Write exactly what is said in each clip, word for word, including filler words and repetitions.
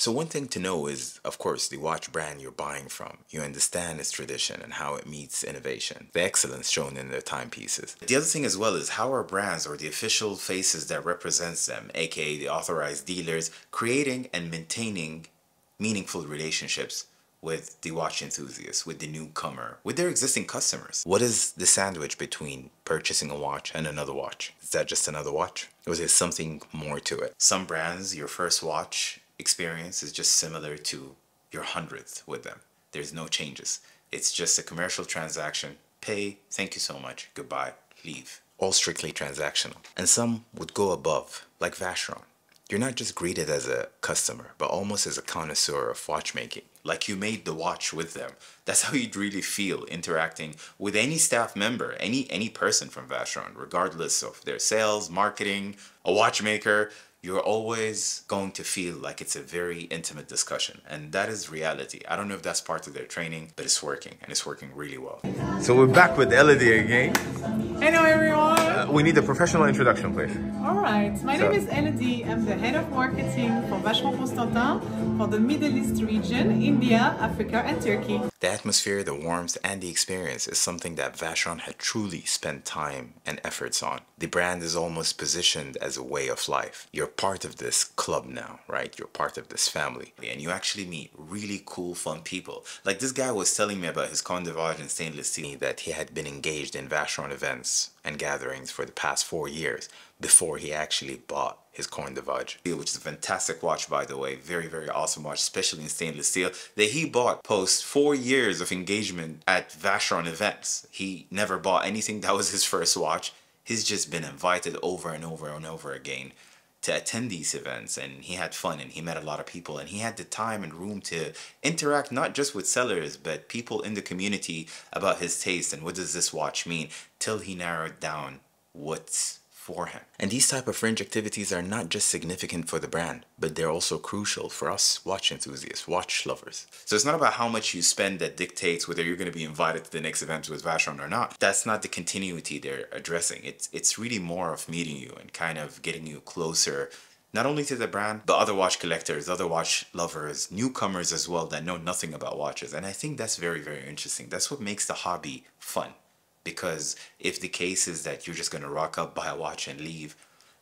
So one thing to know is, of course, the watch brand you're buying from. You understand its tradition and how it meets innovation, the excellence shown in their timepieces. The other thing as well is how are brands or the official faces that represents them, aka the authorized dealers, creating and maintaining meaningful relationships with the watch enthusiast, with the newcomer, with their existing customers. What is the sandwich between purchasing a watch and another watch? Is that just another watch? Or is there something more to it? Some brands, your first watch experience is just similar to your hundredth with them. There's no changes. It's just a commercial transaction. Pay, thank you so much, goodbye, leave. All strictly transactional. And some would go above, like Vacheron. You're not just greeted as a customer, but almost as a connoisseur of watchmaking. Like you made the watch with them. That's how you'd really feel interacting with any staff member, any, any person from Vacheron, regardless of their sales, marketing, a watchmaker. You're always going to feel like it's a very intimate discussion, and that is reality. I don't know if that's part of their training, but it's working, and it's working really well. So we're back with Elodie again. Hello everyone! Uh, we need a professional introduction, please. Alright, my so. name is Elodie. I'm the head of marketing for Vacheron Constantin for the Middle East region, India, Africa and Turkey. The atmosphere, the warmth and the experience is something that Vacheron had truly spent time and efforts on. The brand is almost positioned as a way of life. You're part of this club now, right? You're part of this family. And you actually meet really cool, fun people. Like this guy was telling me about his corne de vache and stainless steel, that he had been engaged in Vacheron events and gatherings for the past four years before he actually bought his corne de vache, which is a fantastic watch, by the way. Very, very awesome watch, especially in stainless steel, that he bought post four years of engagement at Vacheron events. He never bought anything. That was his first watch. He's just been invited over and over and over again to attend these events, and he had fun and he met a lot of people, and he had the time and room to interact not just with sellers but people in the community about his taste and what does this watch mean, till he narrowed down what's for him. And these type of fringe activities are not just significant for the brand, but they're also crucial for us watch enthusiasts, watch lovers. So it's not about how much you spend that dictates whether you're going to be invited to the next event with Vacheron or not. That's not the continuity they're addressing. It's, it's really more of meeting you and kind of getting you closer, not only to the brand, but other watch collectors, other watch lovers, newcomers as well that know nothing about watches. And I think that's very, very interesting. That's what makes the hobby fun. Because if the case is that you're just going to rock up, buy a watch and leave,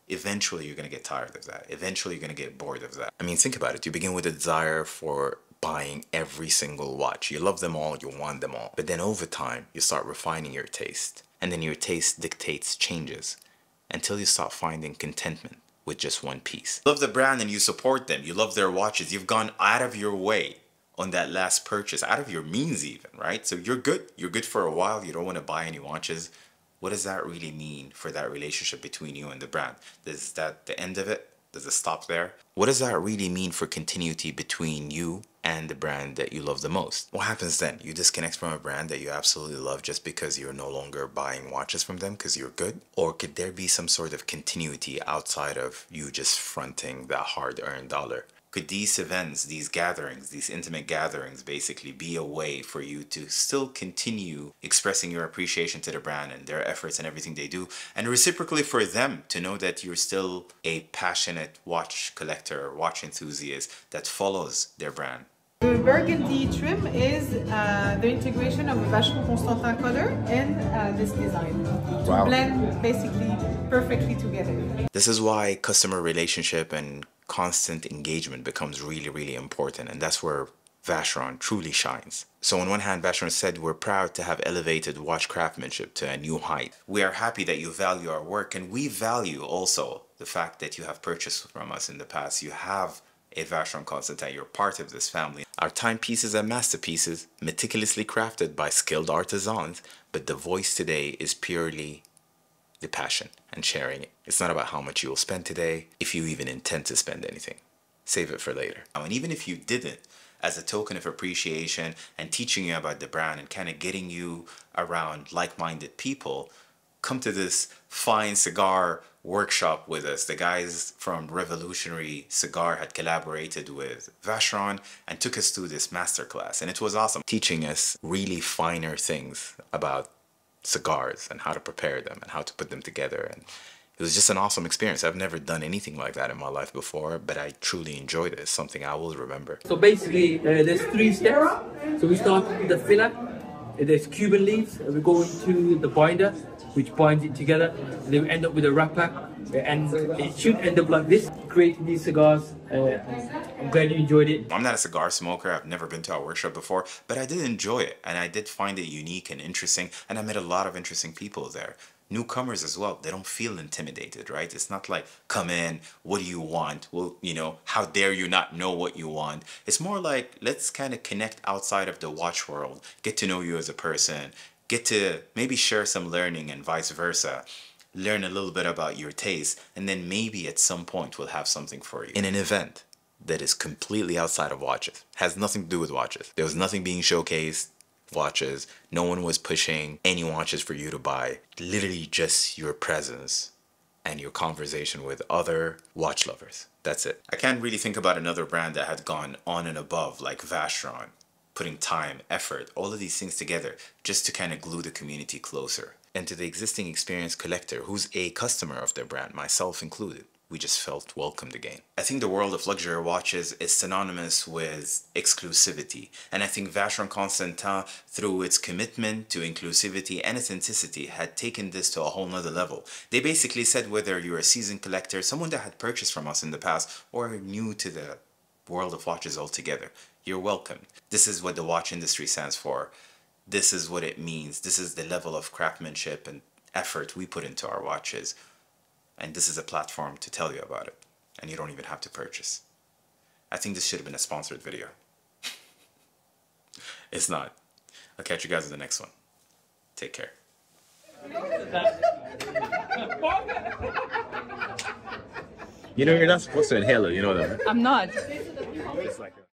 eventually you're going to get tired of that. Eventually you're going to get bored of that. I mean, think about it. You begin with a desire for buying every single watch. You love them all, you want them all. But then over time, you start refining your taste. And then your taste dictates changes until you start finding contentment with just one piece. You love the brand and you support them. You love their watches. You've gone out of your way on that last purchase, out of your means even, right? So you're good, you're good for a while, you don't want to buy any watches. What does that really mean for that relationship between you and the brand? Is that the end of it? Does it stop there? What does that really mean for continuity between you and the brand that you love the most? What happens then? You disconnect from a brand that you absolutely love just because you're no longer buying watches from them because you're good? Or could there be some sort of continuity outside of you just fronting that hard-earned dollar? Could these events, these gatherings, these intimate gatherings basically be a way for you to still continue expressing your appreciation to the brand and their efforts and everything they do, and reciprocally for them to know that you're still a passionate watch collector, watch enthusiast that follows their brand? The burgundy trim is uh, the integration of a Vacheron Constantin color and uh, this design to wow. blend basically perfectly together. This is why customer relationship and constant engagement becomes really, really important, and that's where Vacheron truly shines. So on one hand, Vacheron said, we're proud to have elevated watch craftsmanship to a new height. We are happy that you value our work, and we value also the fact that you have purchased from us in the past. You have a Vacheron Constantin, you're part of this family. Our timepieces are masterpieces, meticulously crafted by skilled artisans, but the voice today is purely the passion and sharing it. It's not about how much you will spend today, if you even intend to spend anything. Save it for later. And even if you didn't, as a token of appreciation and teaching you about the brand and kind of getting you around like-minded people, come to this fine cigar workshop with us. The guys from Revolutionary Cigar had collaborated with Vacheron and took us through this masterclass, and it was awesome. Teaching us really finer things about cigars and how to prepare them and how to put them together, and It was just an awesome experience. I've never done anything like that in my life before, but I truly enjoyed it. It's something I will remember. So basically, uh, there's three steps. So we start with the filler. There's Cuban leaves. We go into the binder, which binds it together. And then we end up with a wrapper. And it should end up like this. Creating these cigars. Uh, I'm glad you enjoyed it. I'm not a cigar smoker. I've never been to a workshop before, but I did enjoy it. And I did find it unique and interesting. And I met a lot of interesting people there. Newcomers as well, they don't feel intimidated, right? It's not like, come in, what do you want? Well, you know, how dare you not know what you want? It's more like, let's kind of connect outside of the watch world, get to know you as a person, get to maybe share some learning and vice versa. Learn a little bit about your taste, and then maybe at some point we'll have something for you. In an event that is completely outside of watches, has nothing to do with watches. There was nothing being showcased. Watches. No one was pushing any watches for you to buy. Literally just your presence and your conversation with other watch lovers. That's it. I can't really think about another brand that had gone on and above like Vacheron, putting time, effort, all of these things together just to kind of glue the community closer. And to the existing experienced collector who's a customer of their brand, myself included, we just felt welcomed again. I think the world of luxury watches is synonymous with exclusivity. And I think Vacheron Constantin, through its commitment to inclusivity and authenticity, had taken this to a whole nother level. They basically said whether you're a seasoned collector, someone that had purchased from us in the past, or new to the world of watches altogether, you're welcome. This is what the watch industry stands for. This is what it means. This is the level of craftsmanship and effort we put into our watches. And this is a platform to tell you about it. And you don't even have to purchase. I think this should have been a sponsored video. It's not. I'll catch you guys in the next one. Take care. You know, you're not supposed to inhale it, you know that. I'm not.